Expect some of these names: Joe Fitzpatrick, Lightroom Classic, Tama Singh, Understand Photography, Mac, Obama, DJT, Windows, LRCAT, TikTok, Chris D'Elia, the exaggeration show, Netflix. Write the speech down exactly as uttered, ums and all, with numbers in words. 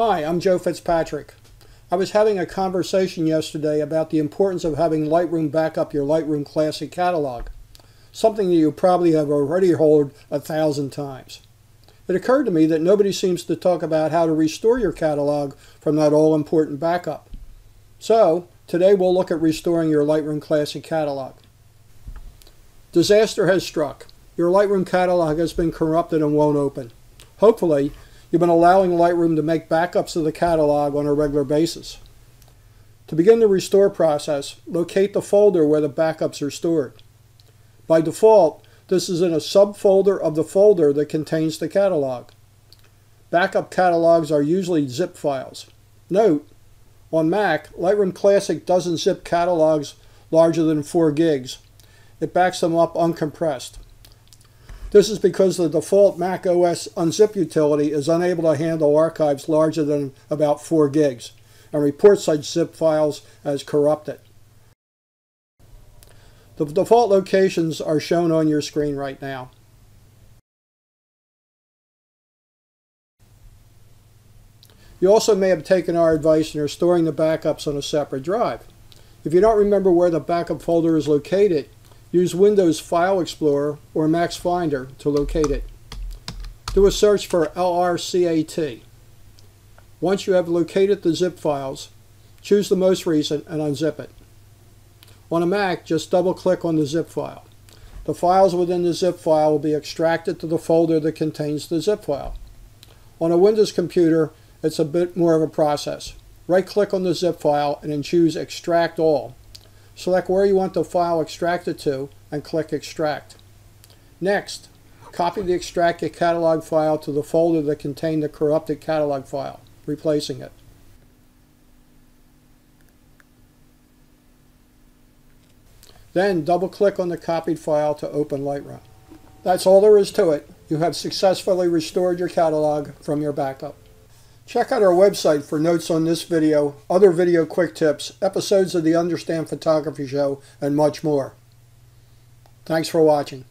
Hi, I'm Joe Fitzpatrick. I was having a conversation yesterday about the importance of having Lightroom back up your Lightroom Classic catalog, something that you probably have already heard a thousand times. It occurred to me that nobody seems to talk about how to restore your catalog from that all-important backup. So, today we'll look at restoring your Lightroom Classic catalog. Disaster has struck. Your Lightroom catalog has been corrupted and won't open. Hopefully, you've been allowing Lightroom to make backups of the catalog on a regular basis. To begin the restore process, locate the folder where the backups are stored. By default, this is in a subfolder of the folder that contains the catalog. Backup catalogs are usually zip files. Note, on Mac, Lightroom Classic doesn't zip catalogs larger than four gigs. It backs them up uncompressed. This is because the default Mac O S unzip utility is unable to handle archives larger than about four gigs and reports such zip files as corrupted. The default locations are shown on your screen right now. You also may have taken our advice and are storing the backups on a separate drive. If you don't remember where the backup folder is located, use Windows File Explorer or Mac's Finder to locate it. Do a search for L R C A T. Once you have located the zip files, choose the most recent and unzip it. On a Mac, just double-click on the zip file. The files within the zip file will be extracted to the folder that contains the zip file. On a Windows computer, it's a bit more of a process. Right-click on the zip file and then choose Extract All. Select where you want the file extracted to and click Extract. Next, copy the extracted catalog file to the folder that contained the corrupted catalog file, replacing it. Then double-click on the copied file to open Lightroom. That's all there is to it. You have successfully restored your catalog from your backup. Check out our website for notes on this video, other video quick tips, episodes of the Understand Photography Show, and much more. Thanks for watching.